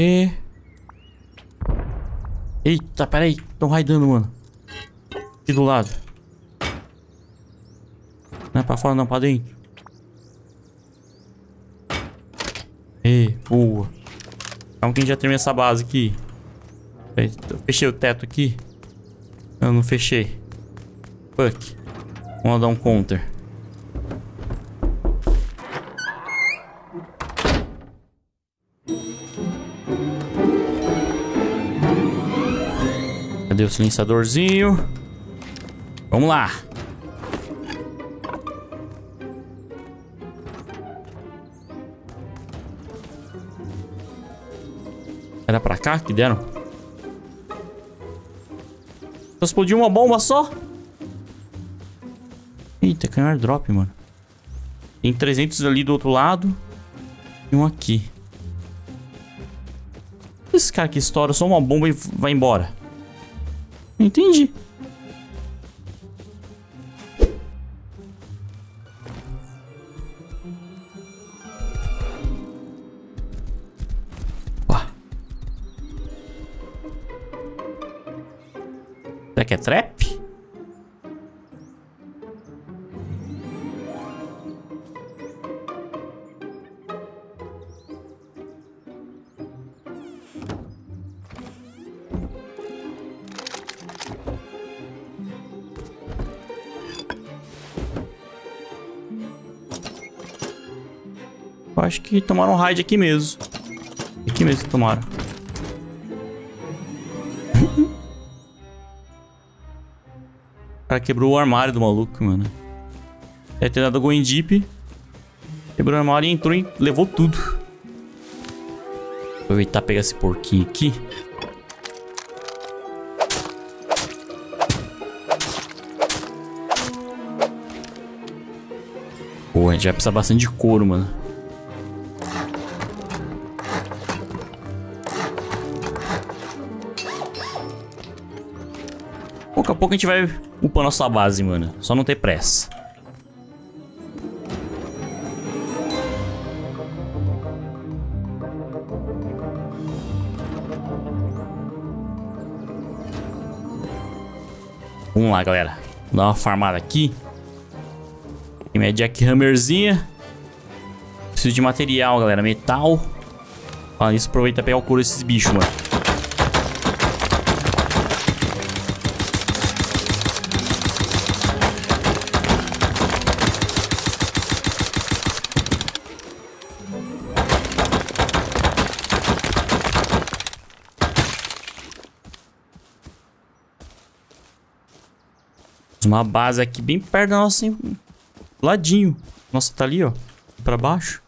E... eita, peraí. Estão raidando, mano. Aqui do lado. Não é pra fora, não. Pra dentro. E, boa. Calma que a gente já termina essa base aqui. Eu fechei o teto aqui. Eu não fechei. Fuck. Vamos dar um counter. Cadê o silenciadorzinho? Vamos lá. Era pra cá que deram? Só explodiu uma bomba só? Eita, caiu um airdrop, mano. Tem 300 ali do outro lado. E um aqui. Esse cara que estoura só uma bomba e vai embora. Não entendi. Será que é trap? Eu acho que tomaram um raid aqui mesmo. Aqui mesmo que tomaram. O cara quebrou o armário do maluco, mano. Deve ter dado algum deep. Quebrou o armário e entrou e levou tudo. Vou aproveitar e pegar esse porquinho aqui. Pô, a gente vai precisar bastante de couro, mano. Pouco a pouco a gente vai... upar nossa base, mano. Só não ter pressa. Vamos lá, galera. Vou dar uma farmada aqui. Tem minha jackhammerzinha. Preciso de material, galera. Metal. Fala nisso, aproveita pra pegar o couro desses bichos, mano. Uma base aqui bem perto da nossa, hein? Ladinho. Nossa, tá ali, ó. Pra baixo.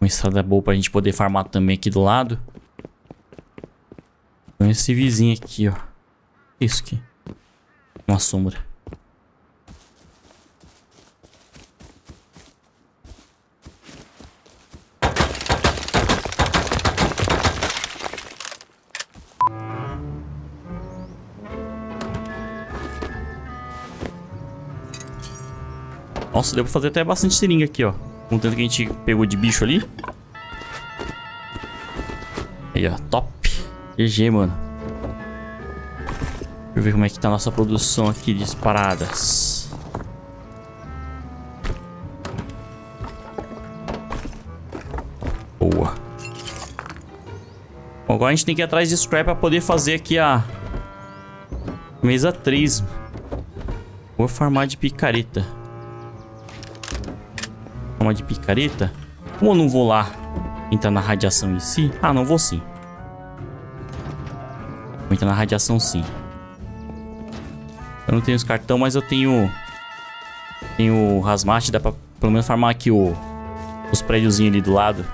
Uma estrada boa pra gente poder farmar também aqui do lado. Então esse vizinho aqui, ó. Isso aqui. Uma sombra. Nossa, deu pra fazer até bastante seringa aqui, ó. Com o tanto que a gente pegou de bicho ali. Aí, ó. Top. GG, mano. Deixa eu ver como é que tá a nossa produção aqui de paradas. Boa. Bom, agora a gente tem que ir atrás de scrap pra poder fazer aqui a... mesa 3. Vou farmar de picareta. Farmar de picareta? Ou eu não vou lá entrar na radiação em si? Ah, não vou sim. Vou entrar na radiação sim. Eu não tenho os cartão, mas eu tenho... tenho o Hazmat, dá pra pelo menos farmar aqui os prédiozinhos ali do lado.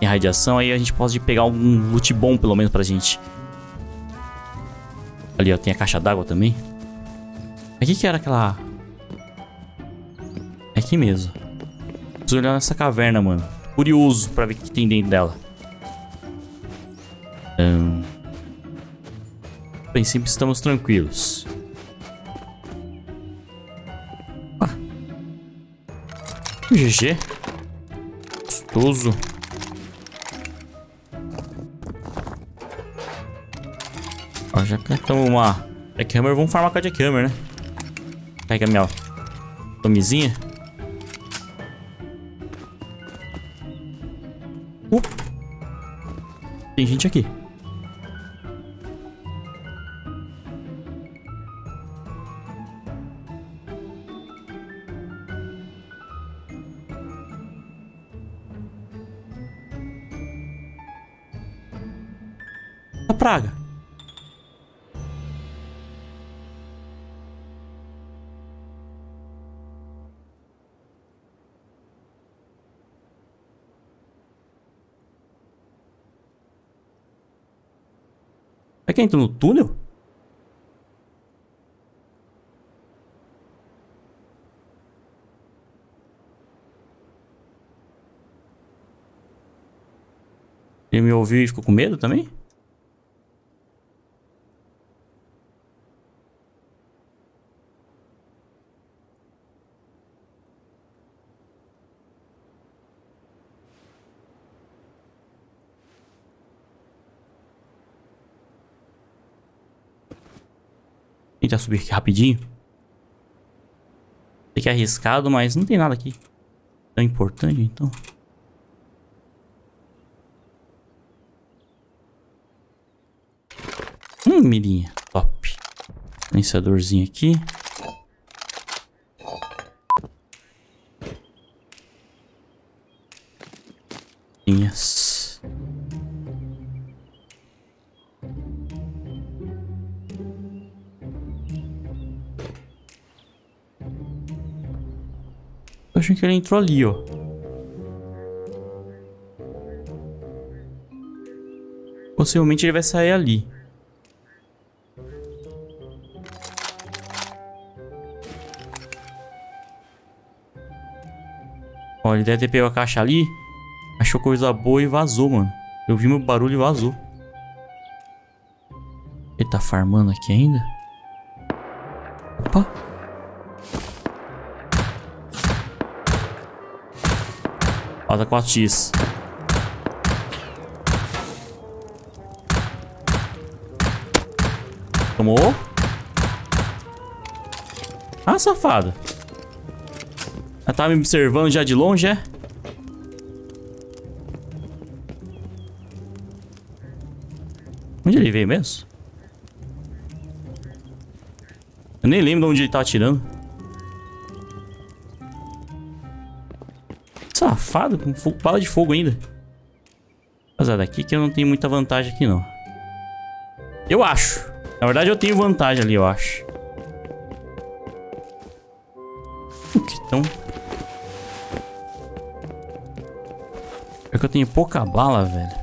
Em radiação, aí a gente pode pegar algum loot bom pelo menos pra gente. Ali, ó, tem a caixa d'água também. Aqui que era aquela... é aqui mesmo. Preciso olhar nessa caverna, mano. curioso pra ver o que tem dentro dela. A princípio estamos tranquilos. GG. Gostoso. Ó, já catamos uma jackhammer. Vamos farmar com a jackhammer, né? Pega minha tomezinha. Tem gente aqui. A praga. Será que entra no túnel? Ele me ouviu e ficou com medo também? Tentar subir aqui rapidinho. Sei que é arriscado, mas não tem nada aqui tão importante, então. Mirinha. Top. Pensadorzinho aqui. Minhas. Acho que ele entrou ali, ó. Possivelmente ele vai sair ali. Ó, ele deve ter pego a caixa ali. Achou coisa boa e vazou, mano. Eu vi meu barulho e vazou. Ele tá farmando aqui ainda? Opa. Falta 4x. Tomou. Ah, safado. Ela tava me observando já de longe, é? Onde ele veio mesmo? Eu nem lembro de onde ele tá atirando. Safado, com fogo, bala de fogo ainda. Rapaziada, daqui que eu não tenho muita vantagem aqui não. Eu acho. Na verdade eu tenho vantagem ali, eu acho. O que tão... É que eu tenho pouca bala, velho.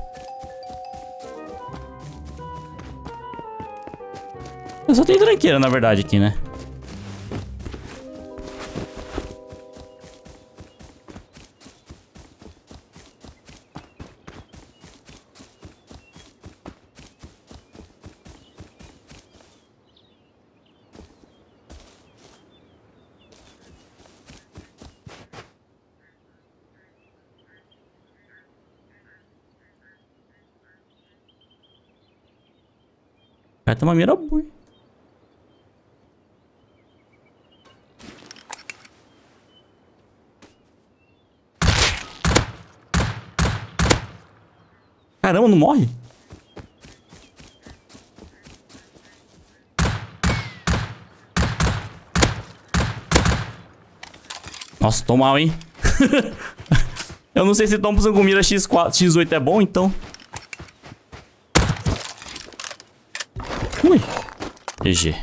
Eu só tenho tranqueira, na verdade, aqui, né? Tem uma mira boa. Caramba, não morre? Nossa, tô mal, hein? Eu não sei se Thompson com mira X4, X8 é bom, então. Ui. GG.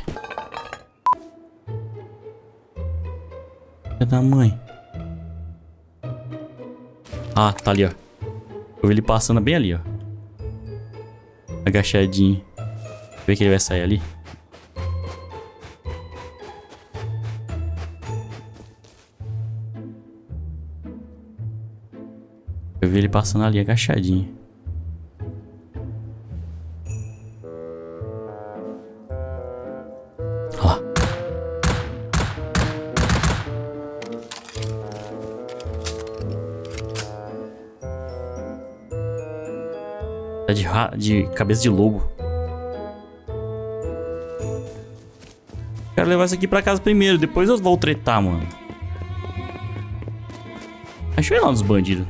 É da mãe. Ah, tá ali, ó. Eu vi ele passando bem ali, ó. Agachadinho. Vê que ele vai sair ali. Eu vi ele passando ali agachadinho. Olha lá. Tá de cabeça de lobo. Quero levar isso aqui pra casa primeiro, depois eu vou tretar, mano. Deixa eu ir lá nos bandidos.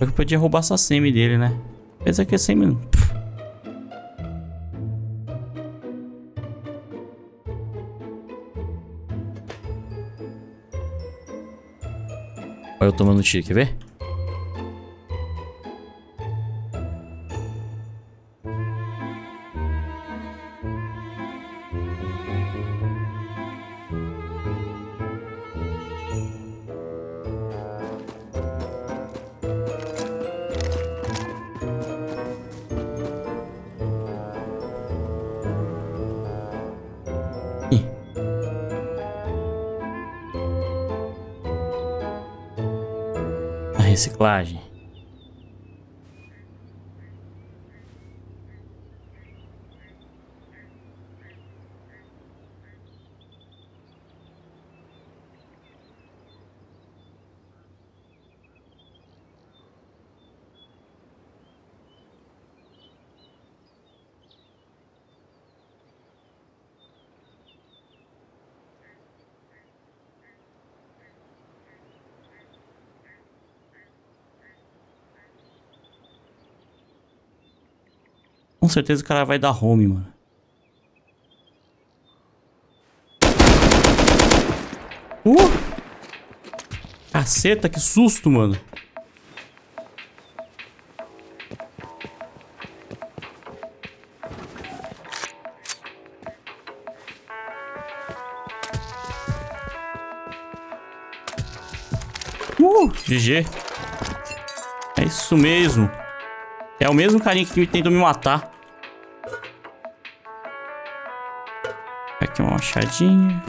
Eu podia roubar essa semi dele, né? Pensa que é semi. Pff. Olha eu tomando tiro, quer ver? Reciclagem. Com certeza o cara vai dar home, mano. Caceta, que susto, mano. GG. É isso mesmo. É o mesmo carinha que tentou me matar. Aqui uma machadinha.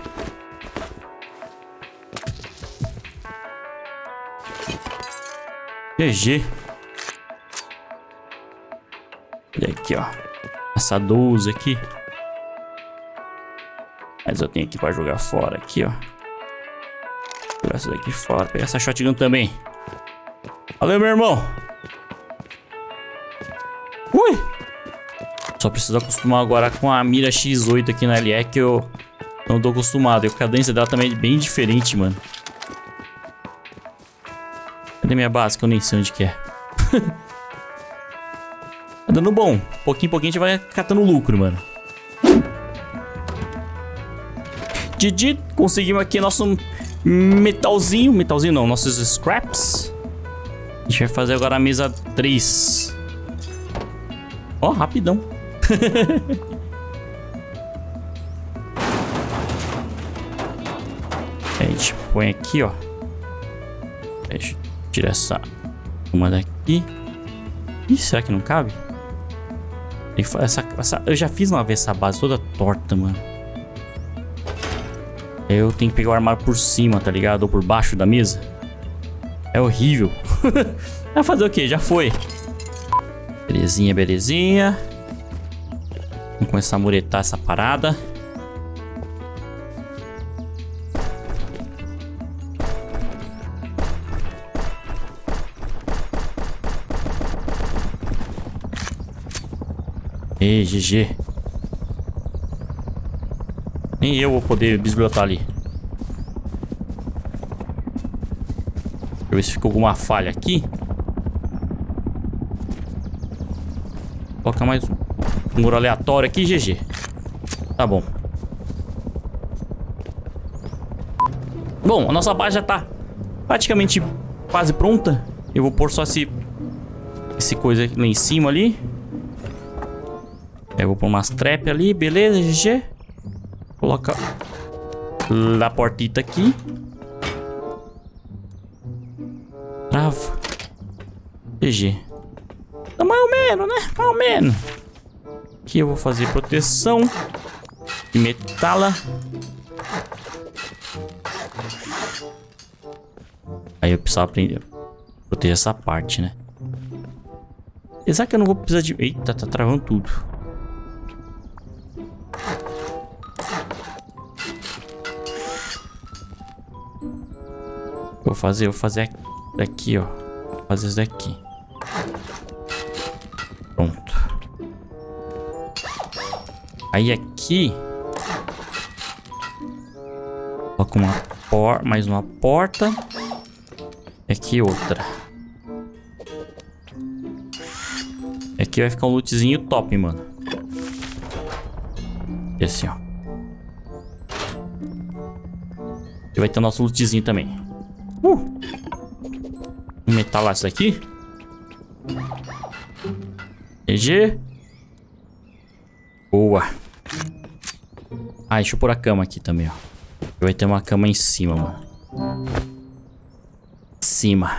GG. E aqui, ó. Essa 12 aqui. Mas eu tenho aqui pra jogar fora. Aqui, ó. Jogar essa daqui fora. Pegar essa shotgun também. Valeu, meu irmão. Ui. Só preciso acostumar agora com a mira X8 aqui na LE, que eu não tô acostumado. E a cadência dela também é bem diferente, mano. Cadê minha base? Que eu nem sei onde que é. Tá dando bom. Pouquinho em pouquinho a gente vai catando lucro, mano. Didi, conseguimos aqui nosso metalzinho. Metalzinho não, nossos scraps. A gente vai fazer agora a mesa 3. Ó, rapidão. A gente põe aqui, ó. Deixa eu tirar essa uma daqui. Ih, será que não cabe? Eu já fiz uma vez essa base toda torta, mano. Eu tenho que pegar o armário por cima, tá ligado? Ou por baixo da mesa. É horrível. Vai fazer o quê? Já foi. Belezinha, belezinha. Vamos começar a muretar essa parada. E GG. Nem eu vou poder bisbilhotar ali. Deixa eu ver se ficou alguma falha aqui. Coloca mais um. Um muro aleatório aqui, GG. Tá bom. Bom, a nossa base já tá praticamente quase pronta. Eu vou pôr só esse coisa lá em cima ali. Eu vou pôr umas trap ali, beleza, GG. Coloca a portita aqui. Trava. GG. Tá mais ou menos, né? Mais ou menos. Aqui eu vou fazer proteção de metala. Aí eu precisava aprender ter essa parte, né? Apesar que eu não vou precisar de... Eita, tá travando tudo. Vou fazer aqui, ó. Vou fazer isso daqui. Pronto. Aí aqui... Coloco uma porta, mais uma porta. E aqui outra. E aqui vai ficar um lootzinho top, mano. E assim, ó. E vai ter o nosso lootzinho também. Vou metalar isso daqui. GG. Boa. Ah, deixa eu pôr a cama aqui também, ó. Vai ter uma cama em cima, mano. Em cima.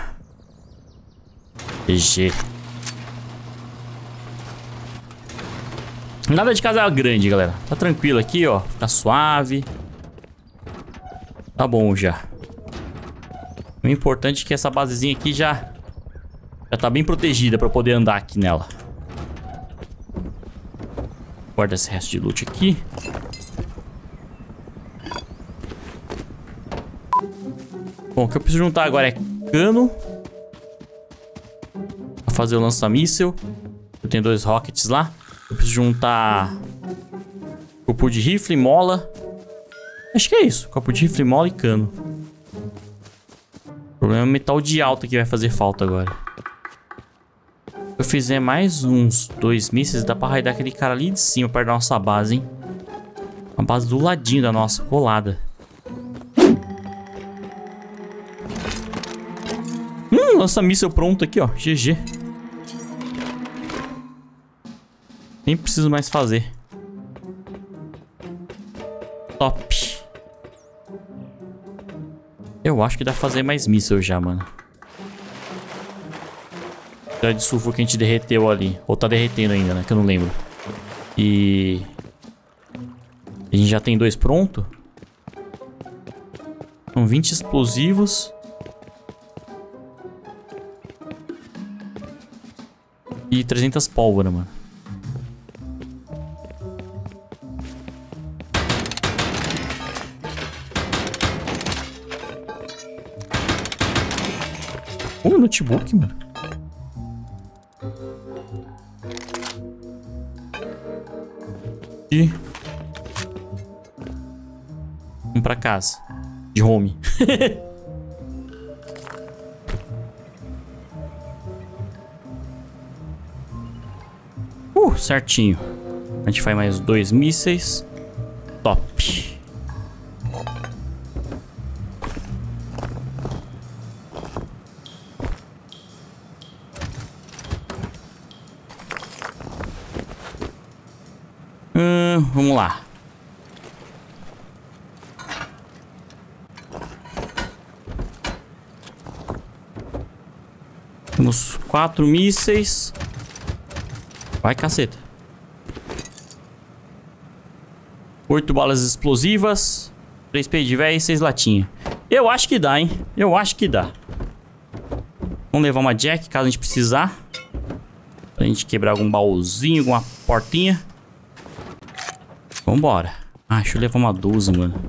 GG. Nada de casa grande, galera. Tá tranquilo aqui, ó. Tá suave. Tá bom já. O importante é que essa basezinha aqui já tá bem protegida pra eu poder andar aqui nela. Guarda esse resto de loot aqui. Bom, o que eu preciso juntar agora é cano pra fazer o lança-míssel. Eu tenho 2 rockets lá. Eu preciso juntar copo de rifle, mola. Acho que é isso. Copo de rifle, mola e cano. O problema é o metal de alta que vai fazer falta agora. Se eu fizer mais uns 2 mísseis, dá pra raidar aquele cara ali de cima, perto da nossa base, hein? A base do ladinho da nossa, colada. Lança-míssel pronto aqui, ó. GG. Nem preciso mais fazer. Top. Eu acho que dá pra fazer mais míssel já, mano. Já de sulfuro que a gente derreteu ali. Ou tá derretendo ainda, né? Que eu não lembro. E... a gente já tem 2 pronto. São 20 explosivos. E 300 pólvora, mano. Oh, notebook, mano. E... vamos pra casa. De home. Certinho. A gente faz mais 2 mísseis. Top. Vamos lá. Temos 4 mísseis. Vai, caceta. 8 balas explosivas. 3 pedivéis e 6 latinhas. Eu acho que dá, hein? Eu acho que dá. Vamos levar uma jack, caso a gente precisar. Pra gente quebrar algum baúzinho, alguma portinha. Vambora. Ah, deixa eu levar uma 12, mano.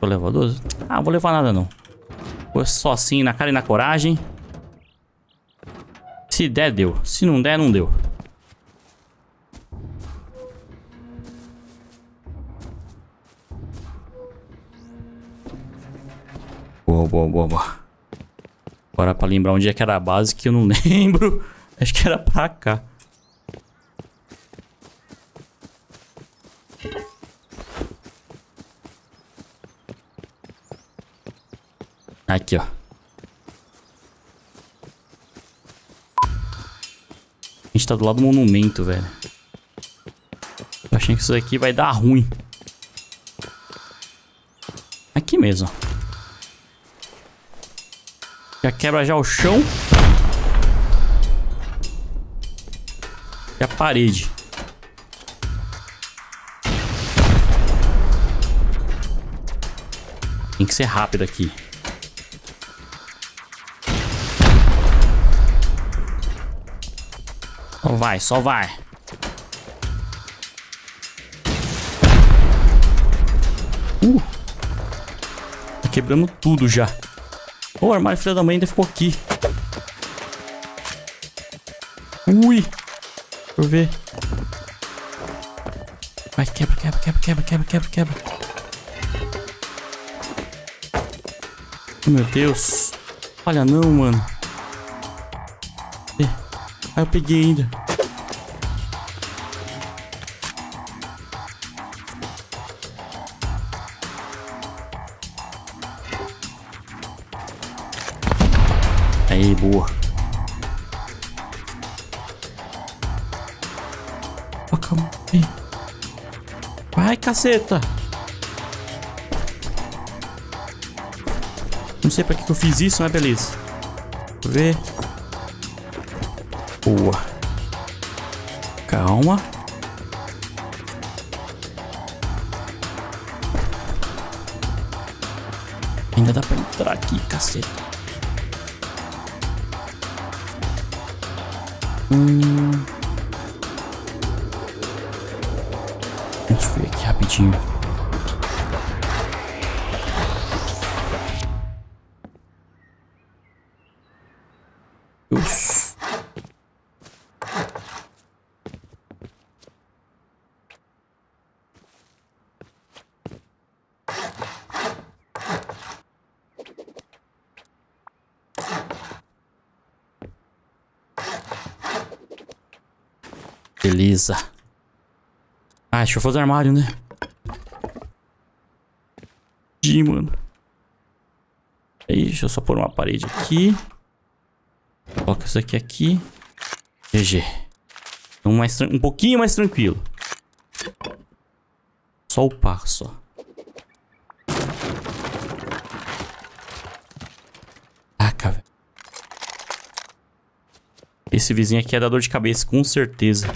Vou levar 12? Ah, não vou levar nada, não. Vou só assim, na cara e na coragem. Se der, deu. Se não der, não deu. Boa, boa, boa, boa. Bora pra lembrar onde é que era a base, que eu não lembro. Acho que era pra cá. Aqui, ó. A gente tá do lado do monumento, velho. Tô achando que isso daqui vai dar ruim. Aqui mesmo, ó. Já quebra já o chão. E a parede. Tem que ser rápido aqui. Só vai, só vai. Tá quebrando tudo já. O armário filha da mãe ainda ficou aqui. Ui. Deixa eu ver. Vai, quebra, quebra, quebra, quebra, quebra, quebra, quebra. Meu Deus. Olha não, mano. Ah, eu peguei ainda. Aí, boa. Oh, calma. Vai, caceta. Não sei pra que eu fiz isso, mas beleza. Deixa eu ver. Boa. Calma. Ainda dá pra entrar aqui, caceta. Vamos ver aqui rapidinho. Uff. Beleza. Ah, deixa eu fazer armário, né? Ih, mano. Aí, deixa eu só pôr uma parede aqui. Coloca isso aqui aqui. GG. Um pouquinho mais tranquilo. Só o passo. Taca, velho. Esse vizinho aqui é da dor de cabeça, com certeza.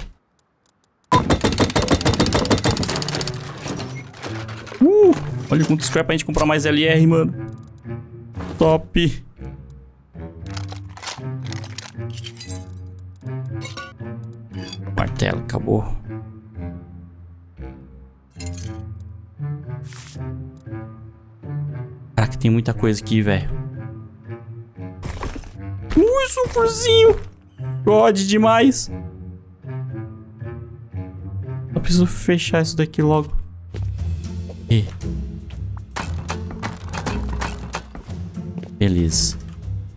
Olha quanto scrap pra gente comprar mais LR, mano. Top. Martelo, acabou. Caraca, tem muita coisa aqui, velho. Ui, sulfurzinho. God demais. Eu preciso fechar isso daqui logo. E... beleza. Vou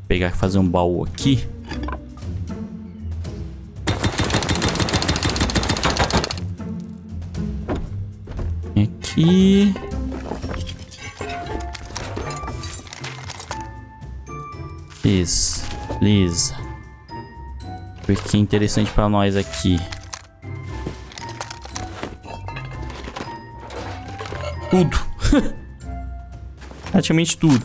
pegar e fazer um baú aqui. Aqui. Isso. Beleza. O que é interessante pra nós aqui? Tudo. Praticamente tudo.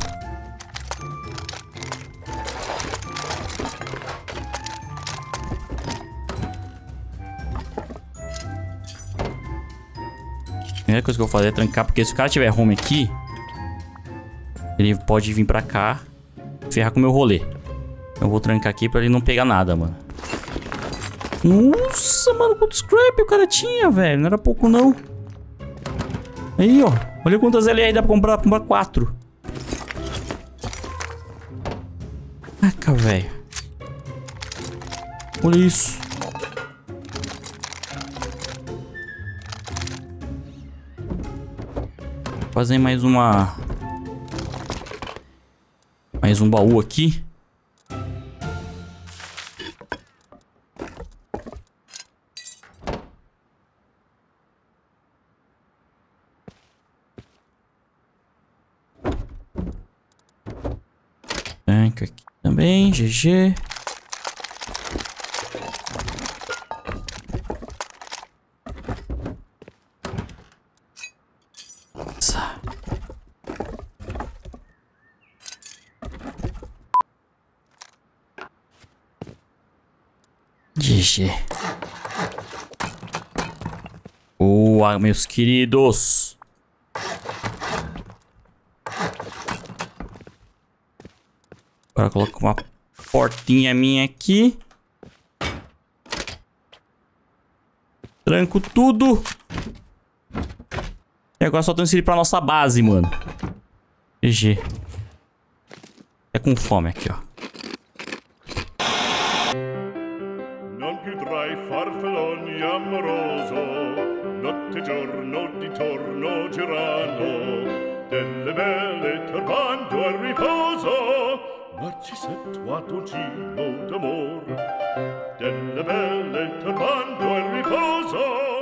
A primeira coisa que eu vou fazer é trancar, porque se o cara tiver home aqui, ele pode vir pra cá e ferrar com o meu rolê. Eu vou trancar aqui pra ele não pegar nada, mano. Nossa, mano, quanto scrap o cara tinha, velho. Não era pouco, não. Aí, ó. Olha quantas LR dá pra comprar. Pra comprar 4. Caraca, velho. Olha isso. Fazer mais uma... mais um baú aqui. Tanca aqui também, GG. GG. Boa, meus queridos. Agora eu coloco uma portinha minha aqui. Tranco tudo. E agora só transferir pra nossa base, mano. GG. É com fome aqui, ó. Delle belle turbando il riposo.